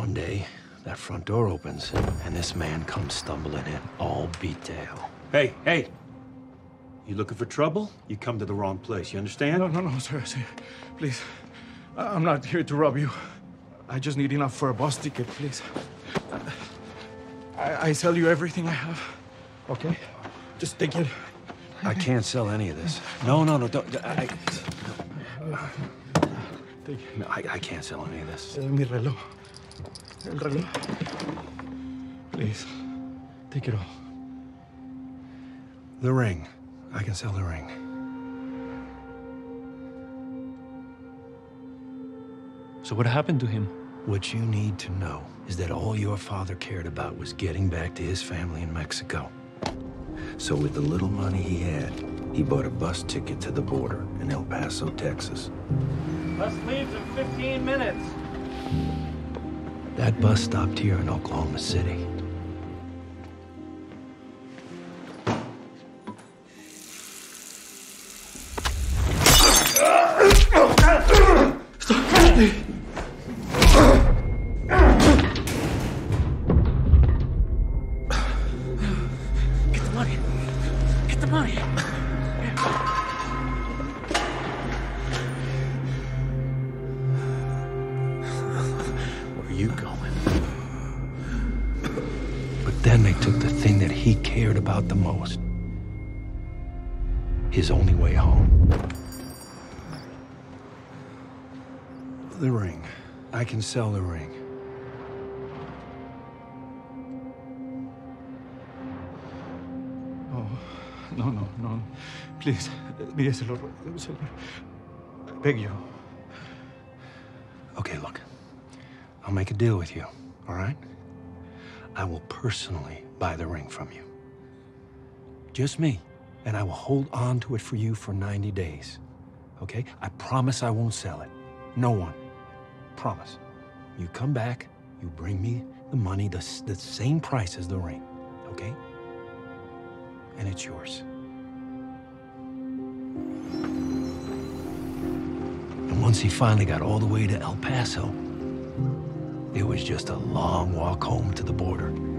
One day, that front door opens, and this man comes stumbling in, all beat to hell. Hey, hey! You looking for trouble? You come to the wrong place, you understand? No, no, no, sir, sir. Please. I'm not here to rob you. I just need enough for a bus ticket, please. I sell you everything I have, okay? Just take it. I can't sell any of this. No, no, no, don't. Take it. No, I can't sell any of this. Mi reloj. El reloj. Please, take it all. The ring. I can sell the ring. So what happened to him? What you need to know is that all your father cared about was getting back to his family in Mexico. So with the little money he had, he bought a bus ticket to the border in El Paso, Texas. Bus leaves in 15 minutes. That bus stopped here in Oklahoma City. His only way home. The ring. I can sell the ring. Oh, no, no, no. Please, díselo. I beg you. Okay, look. I'll make a deal with you, all right? I will personally buy the ring from you. Just me. And I will hold on to it for you for 90 days, okay? I promise I won't sell it. No one. Promise. You come back, you bring me the money, the same price as the ring, okay? And it's yours. And once he finally got all the way to El Paso, it was just a long walk home to the border.